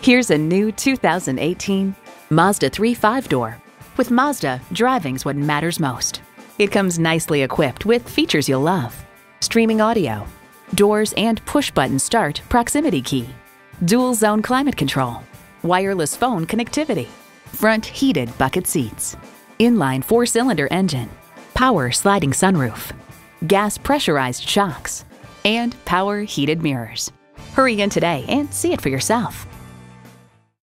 Here's a new 2018 Mazda 3 5-door. With Mazda, driving's what matters most. It comes nicely equipped with features you'll love: streaming audio, doors and push-button start proximity key, dual-zone climate control, wireless phone connectivity, front heated bucket seats, inline 4-cylinder engine, power sliding sunroof, gas pressurized shocks, and power heated mirrors. Hurry in today and see it for yourself.